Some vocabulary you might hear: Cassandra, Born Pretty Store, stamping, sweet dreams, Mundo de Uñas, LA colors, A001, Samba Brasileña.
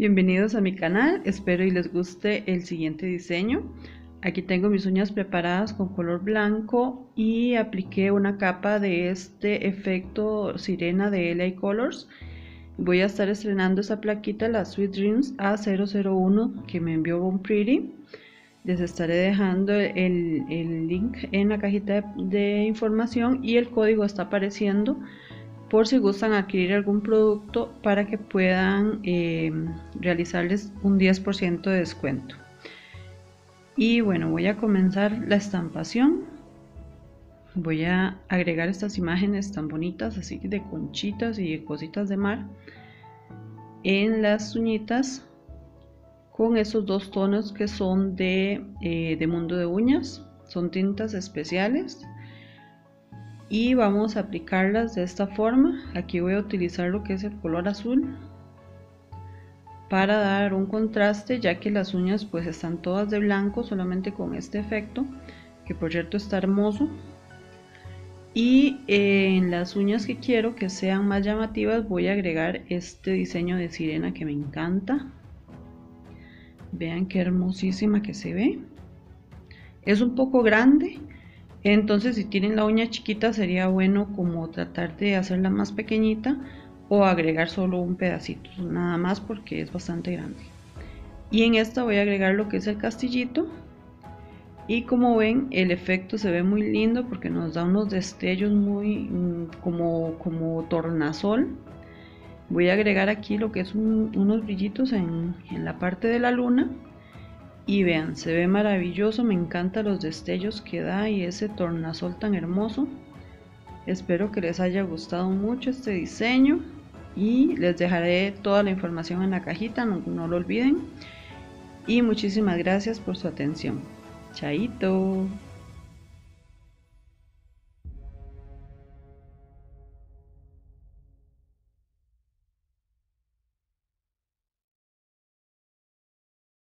Bienvenidos a mi canal, espero y les guste el siguiente diseño. Aquí tengo mis uñas preparadas con color blanco y apliqué una capa de este efecto sirena de LA colors. Voy a estar estrenando esa plaquita, la Sweet Dreams A001 que me envió Born Pretty. Les estaré dejando el link en la cajita de información y el código está apareciendo por si gustan adquirir algún producto para que puedan realizarles un 10% de descuento. Y bueno, voy a comenzar la estampación. Voy a agregar estas imágenes tan bonitas, así de conchitas y de cositas de mar, en las uñitas con esos dos tonos que son de Mundo de Uñas. Son tintas especiales y vamos a aplicarlas de esta forma. Aquí voy a utilizar lo que es el color azul para dar un contraste, ya que las uñas pues están todas de blanco, solamente con este efecto, que por cierto está hermoso. Y en las uñas que quiero que sean más llamativas voy a agregar este diseño de sirena que me encanta. Vean qué hermosísima que se ve. Es un poco grande, entonces si tienen la uña chiquita sería bueno como tratar de hacerla más pequeñita o agregar solo un pedacito nada más, porque es bastante grande. Y en esta voy a agregar lo que es el castillito, y como ven el efecto se ve muy lindo porque nos da unos destellos muy como tornasol. Voy a agregar aquí lo que es unos brillitos en la parte de la luna, y vean, se ve maravilloso. Me encantan los destellos que da y ese tornasol tan hermoso. Espero que les haya gustado mucho este diseño y les dejaré toda la información en la cajita, no lo olviden. Y muchísimas gracias por su atención. Chaito.